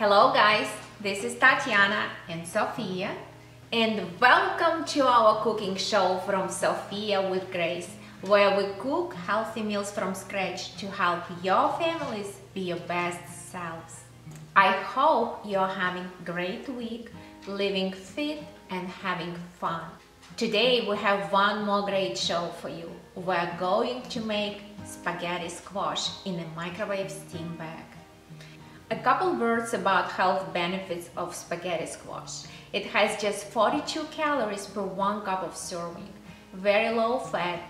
Hello guys, this is Tatiana and Sophia, and welcome to our cooking show from Sophia with Grace, where we cook healthy meals from scratch to help your families be your best selves. I hope you're having a great week, living fit and having fun. Today we have one more great show for you. We're going to make spaghetti squash in a microwave steam bag. A couple words about health benefits of spaghetti squash. It has just 42 calories per 1 cup of serving, very low fat,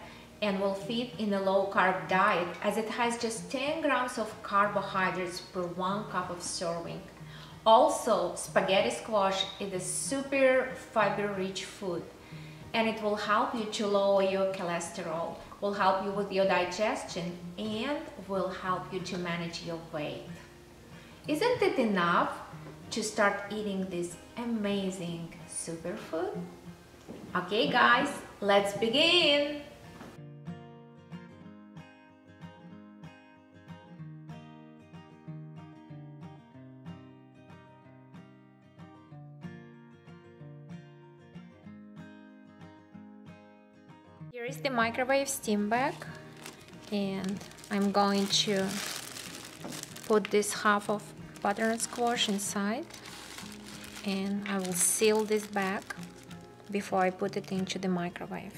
and will fit in a low carb diet as it has just 10 grams of carbohydrates per 1 cup of serving. Also, spaghetti squash is a super fiber-rich food, and it will help you to lower your cholesterol, will help you with your digestion, and will help you to manage your weight. Isn't it enough to start eating this amazing superfood? Okay guys, let's begin! Here is the microwave steam bag, and I'm going to put this half of butternut squash inside, and I will seal this bag before I put it into the microwave.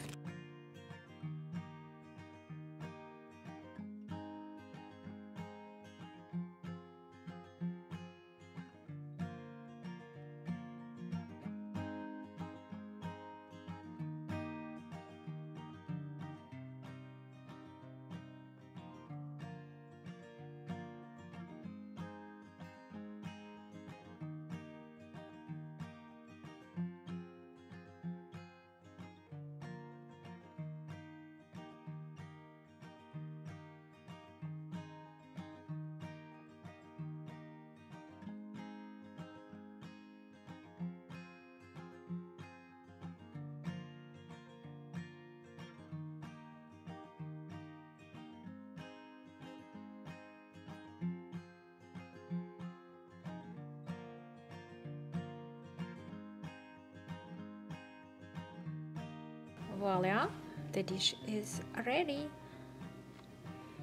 Voila, the dish is ready.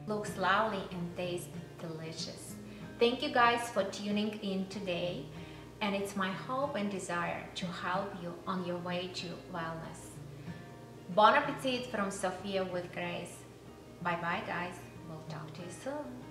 Looks lovely and tastes delicious. Thank you guys for tuning in today, and it's my hope and desire to help you on your way to wellness. Bon Appetite from Sophia with Grace. Bye bye guys, we'll talk to you soon.